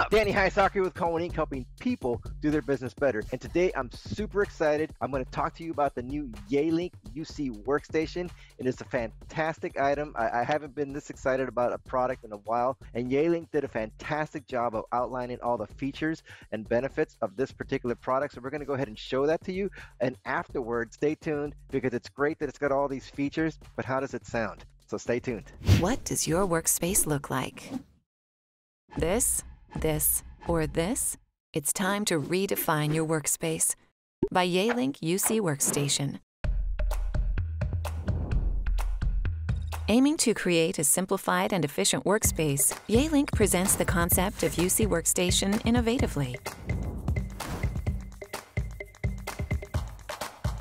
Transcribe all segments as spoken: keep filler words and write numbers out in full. up? Danny Hayasaka with Call One, Incorporated, helping people do their business better. And today I'm super excited. I'm going to talk to you about the new Yealink U C Workstation. It is a fantastic item. I, I haven't been this excited about a product in a while. And Yealink did a fantastic job of outlining all the features and benefits of this particular product. So we're going to go ahead and show that to you. And afterwards, stay tuned, because it's great that it's got all these features, but how does it sound? So stay tuned. What does your workspace look like? This, this, or this? It's time to redefine your workspace by Yealink U C Workstation. Aiming to create a simplified and efficient workspace, Yealink presents the concept of U C Workstation innovatively.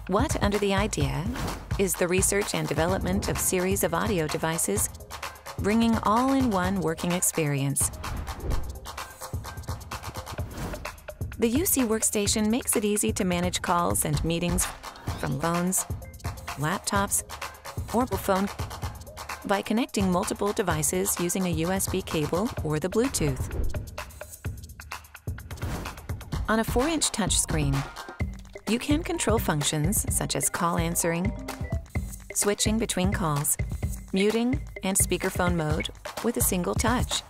What under the idea is the research and development of series of audio devices, bringing all-in-one working experience. The U C Workstation makes it easy to manage calls and meetings from phones, laptops, or phone by connecting multiple devices using a U S B cable or the Bluetooth. On a four inch touchscreen, you can control functions such as call answering, switching between calls, muting, and speakerphone mode with a single touch.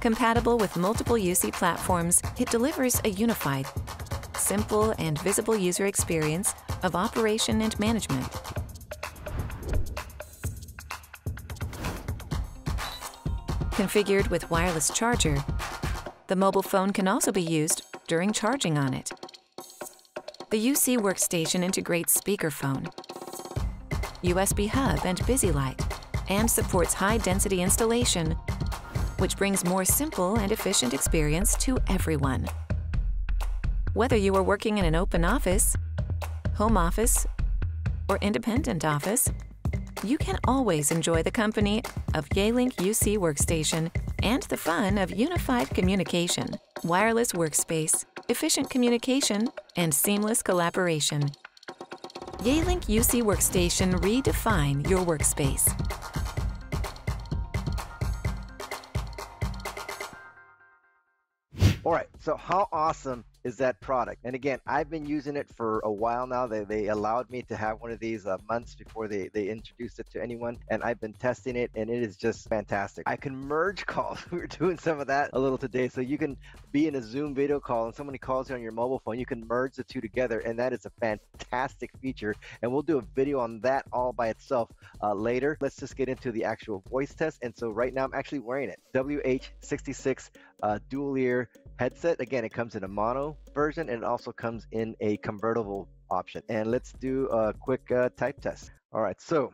Compatible with multiple U C platforms, it delivers a unified, simple, and visible user experience of operation and management. Configured with wireless charger, the mobile phone can also be used during charging on it. The U C Workstation integrates speakerphone, U S B hub and BusyLight, and supports high-density installation, which brings more simple and efficient experience to everyone. Whether you are working in an open office, home office, or independent office, you can always enjoy the company of Yealink U C Workstation and the fun of unified communication, wireless workspace, efficient communication, and seamless collaboration. Yealink U C Workstation redefine your workspace. All right, so how awesome is that product? And again, I've been using it for a while now. They, they allowed me to have one of these uh, months before they, they introduced it to anyone, and I've been testing it, and it is just fantastic. I can merge calls. We were doing some of that a little today, so you can be in a Zoom video call, and somebody calls you on your mobile phone. You can merge the two together, and that is a fantastic feature, and we'll do a video on that all by itself uh, later. Let's just get into the actual voice test, and so right now I'm actually wearing it. W H sixty-six uh, dual ear headset. Again, it comes in a mono version, and it also comes in a convertible option. And let's do a quick uh, type test. All right, so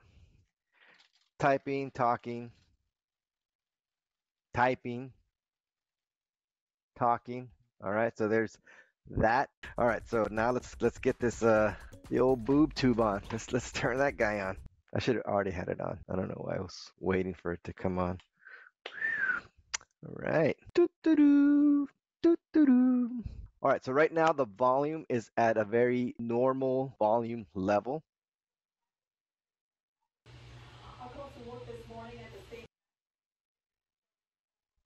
typing, talking, typing, talking. All right, so there's that. All right, so now let's let's get this uh, the old boob tube on. Let's let's turn that guy on. I should have already had it on. I don't know why I was waiting for it to come on. All right. Doo, doo, doo, doo, doo, doo. All right, so right now the volume is at a very normal volume level.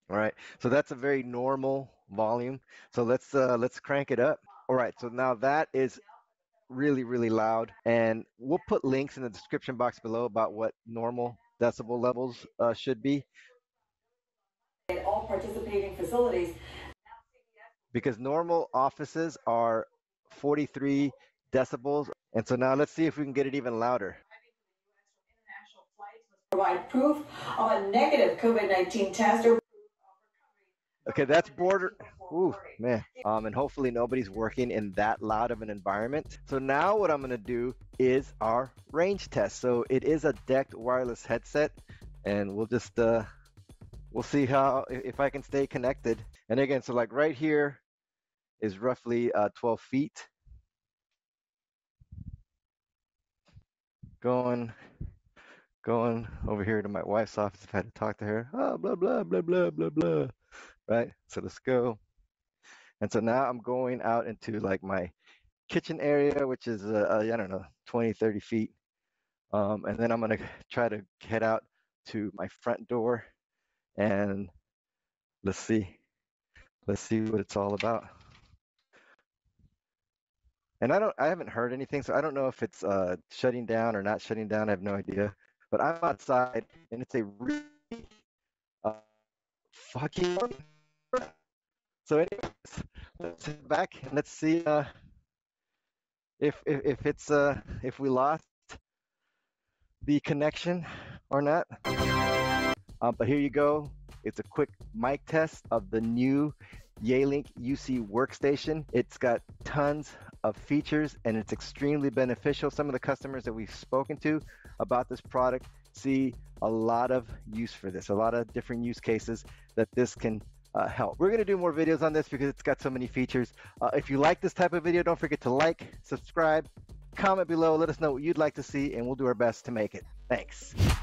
All right, so that's a very normal volume. So let's uh, let's crank it up. All right, so now that is really, really loud, and we'll put links in the description box below about what normal decibel levels uh, should be. At all participating facilities. Because normal offices are forty-three decibels. And so now let's see if we can get it even louder. Provide proof of a negative COVID nineteen test. Okay, that's border. Ooh, man. Um, and hopefully nobody's working in that loud of an environment. So now what I'm going to do is our range test. So it is a D E C T wireless headset, and we'll just uh, we'll see how if I can stay connected. And again, so like right here is roughly uh, twelve feet. Going, going over here to my wife's office. I've had to talk to her. Oh, blah, blah, blah, blah, blah, blah. Right? So let's go. And so now I'm going out into like my kitchen area, which is, uh, I don't know, twenty, thirty feet. Um, and then I'm going to try to head out to my front door, and let's see Let's see what it's all about. And I don't, I haven't heard anything, so I don't know if it's uh, shutting down or not shutting down. I have no idea. But I'm outside, and it's a really uh, fucking. So, anyways, let's head back and let's see uh, if, if if it's uh, if we lost the connection or not. Um, but here you go. It's a quick mic test of the new Yealink U C Workstation. It's got tons of features and it's extremely beneficial. Some of the customers that we've spoken to about this product see a lot of use for this, a lot of different use cases that this can uh, help. We're gonna do more videos on this because it's got so many features. Uh, if you like this type of video, don't forget to like, subscribe, comment below, let us know what you'd like to see, and we'll do our best to make it. Thanks.